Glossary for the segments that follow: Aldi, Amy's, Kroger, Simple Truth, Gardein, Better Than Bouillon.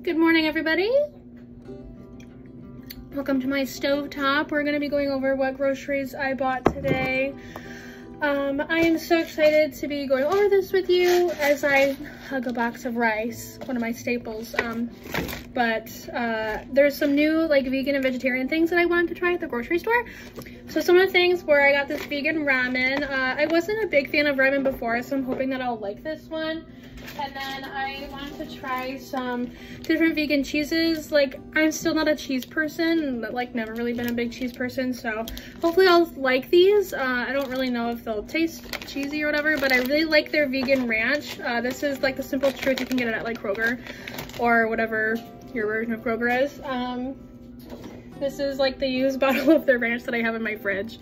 Good morning, everybody. Welcome to my stovetop. We're gonna be going over what groceries I bought today. I am so excited to be going over this with you as I hug a box of rice, one of my staples. There's some new like vegan and vegetarian things that I wanted to try at the grocery store. So some of the things where I got this vegan ramen. I wasn't a big fan of ramen before, so I'm hoping that I'll like this one. And then I wanted to try some different vegan cheeses. Like, I'm still not a cheese person, but like never really been a big cheese person. So hopefully I'll like these. I don't really know if they'll taste cheesy or whatever, but I really like their vegan ranch. This is like the Simple Truth. You can get it at like Kroger or whatever your version of Kroger is. This is like the used bottle of their ranch that I have in my fridge.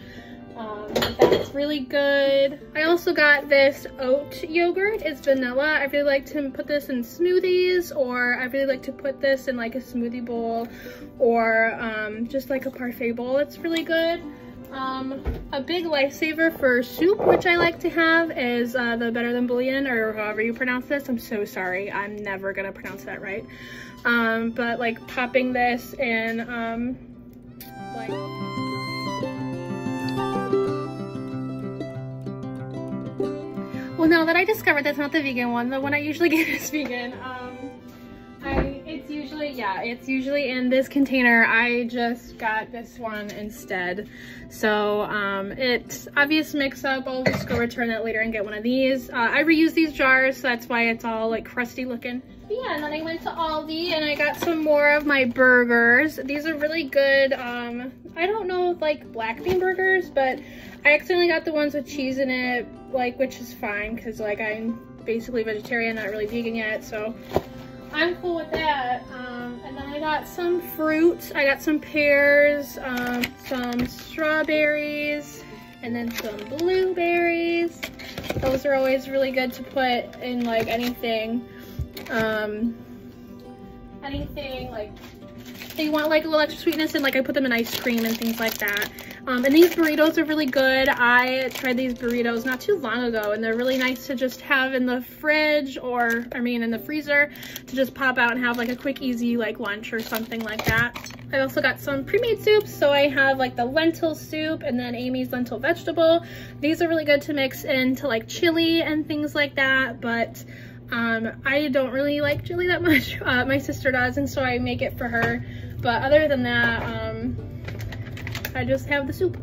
That's really good. I also got this oat yogurt. It's vanilla. I really like to put this in smoothies, or I really like to put this in like a smoothie bowl, or just like a parfait bowl. It's really good. A big lifesaver for soup, which I like to have, is the Better Than Bouillon, or however you pronounce this. I'm so sorry, I'm never gonna pronounce that right. But like popping this in like well, now that I discovered that's not the vegan one, the one I usually get is vegan. It's usually in this container. I just got this one instead. So it's obvious mix up. I'll just go return that later and get one of these. I reuse these jars, so that's why it's all like crusty looking. But yeah, and then I went to Aldi and I got some more of my burgers. These are really good. I don't know, like black bean burgers, but I accidentally got the ones with cheese in it, like, which is fine because like I'm basically vegetarian, not really vegan yet, so I'm cool with that. And then I got some fruit. I got some pears, some strawberries, and then some blueberries. Those are always really good to put in like anything. Anything like they want like a little extra sweetness, and like I put them in ice cream and things like that. And these burritos are really good. I tried these burritos not too long ago, and they're really nice to just have in the fridge, or I mean in the freezer, to just pop out and have like a quick easy like lunch or something like that. I also got some pre-made soups, so I have like the lentil soup and then Amy's lentil vegetable. These are really good to mix into like chili and things like that, but I don't really like chili that much. My sister does, and so I make it for her. But other than that, I just have the soup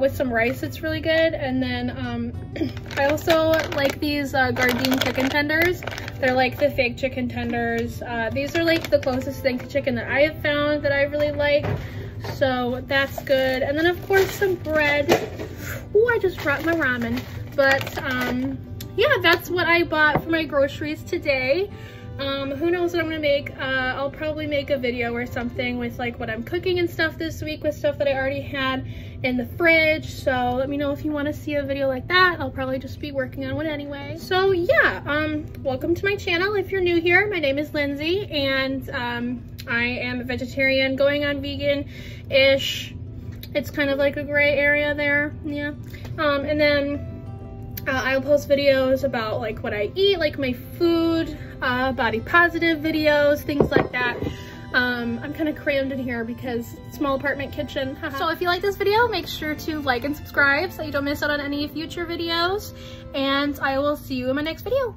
with some rice. It's really good. And then I also like these Gardein chicken tenders. They're like the fake chicken tenders. These are like the closest thing to chicken that I have found that I really like, so that's good. And then of course some bread. Ooh, I just dropped my ramen. But yeah, that's what I bought for my groceries today. Who knows what I'm gonna make. I'll probably make a video or something with like what I'm cooking and stuff this week, with stuff that I already had in the fridge. So let me know if you want to see a video like that. I'll probably just be working on one anyway. So yeah, welcome to my channel. If you're new here, my name is Lindsay, and I am a vegetarian going on vegan-ish. It's kind of like a gray area there, yeah. And then I'll post videos about like what I eat, like my food, body positive videos, things like that. I'm kind of crammed in here because small apartment kitchen. So if you like this video, make sure to like and subscribe so you don't miss out on any future videos, and I will see you in my next video.